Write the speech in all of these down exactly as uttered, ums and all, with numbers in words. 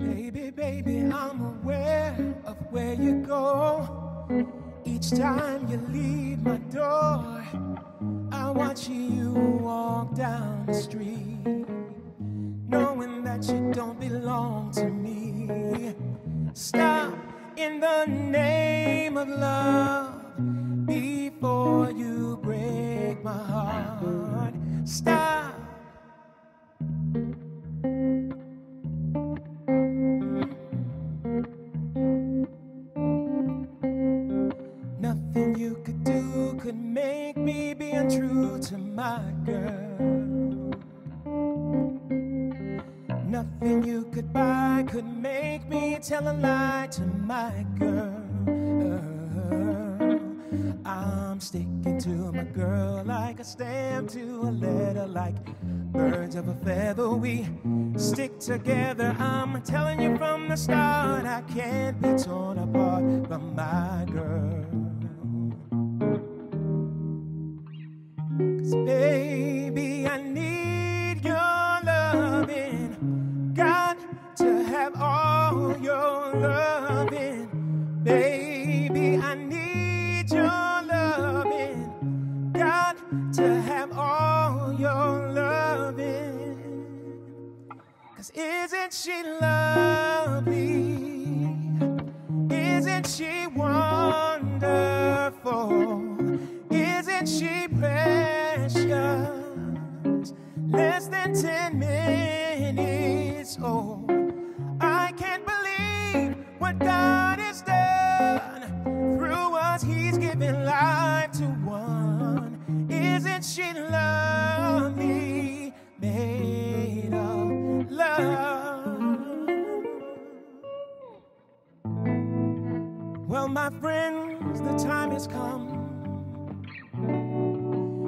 Baby, baby, I'm aware of where you go. Each time you leave my door, I watch you walk down the street, knowing that you don't belong to me. Stop in the name of love before you break my heart. Stop. Nothing you could do could make me be untrue to my girl. Nothing you could buy could make me tell a lie to my girl. I'm sticking to my girl like a stamp to a letter, like birds of a feather. We stick together. I'm telling you from the start, I can't be torn apart from my girl. Baby, I need your loving. Got to have all your loving. Baby, I need your loving. Got to have all your loving. 'Cause isn't she lovely? Isn't she wonderful? Isn't she precious? Less than ten minutes old. I can't believe what God has done. Through us, He's given life to one. Isn't she lovely? Made of love. Well, my friends, the time has come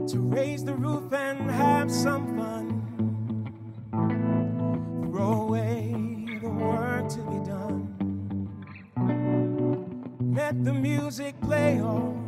to raise the roof and have some fun. Throw away the work to be done. Let the music play on.